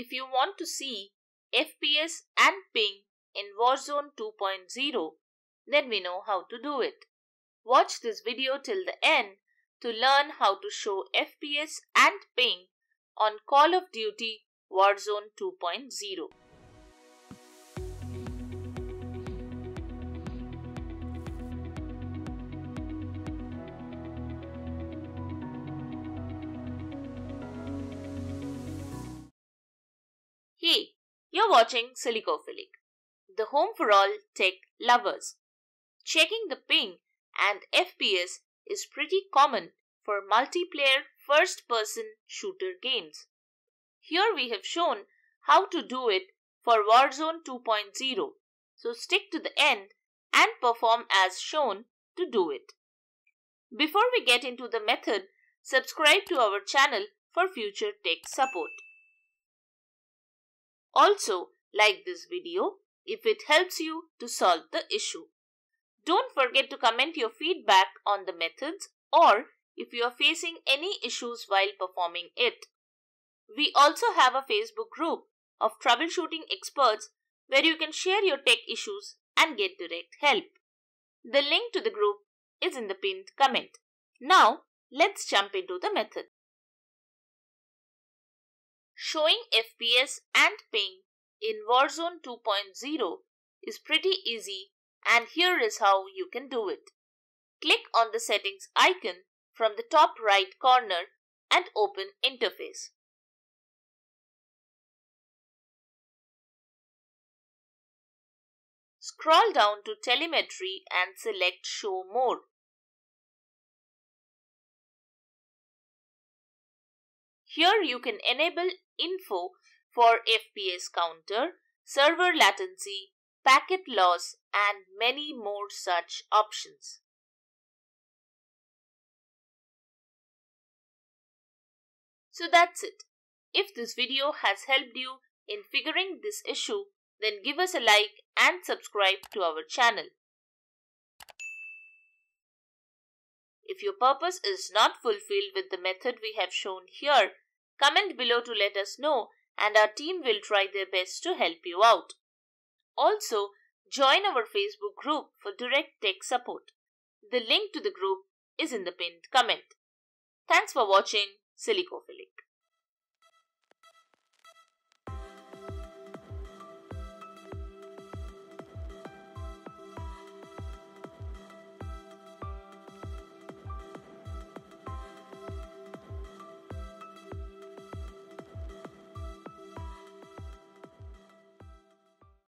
if you want to see FPS and ping in Warzone 2.0, then we know how to do it. Watch this video till the end to learn how to show FPS and ping on Call of Duty Warzone 2.0. Hey, you're watching Silicophilic, the home for all tech lovers. Checking the ping and FPS is pretty common for multiplayer first-person shooter games. Here we have shown how to do it for Warzone 2.0, so stick to the end and perform as shown to do it. Before we get into the method, subscribe to our channel for future tech support. Also, like this video if it helps you to solve the issue. Don't forget to comment your feedback on the methods or if you are facing any issues while performing it. We also have a Facebook group of troubleshooting experts where you can share your tech issues and get direct help. The link to the group is in the pinned comment. Now, let's jump into the method. Showing FPS and ping in Warzone 2.0 is pretty easy, and here is how you can do it. Click on the settings icon from the top right corner and open interface. Scroll down to Telemetry and select Show More. Here you can enable info for FPS counter, server latency, packet loss, and many more such options. So that's it. If this video has helped you in figuring this issue, then give us a like and subscribe to our channel. If your purpose is not fulfilled with the method we have shown here, comment below to let us know and our team will try their best to help you out. Also, join our Facebook group for direct tech support. The link to the group is in the pinned comment. Thanks for watching Silicophilic.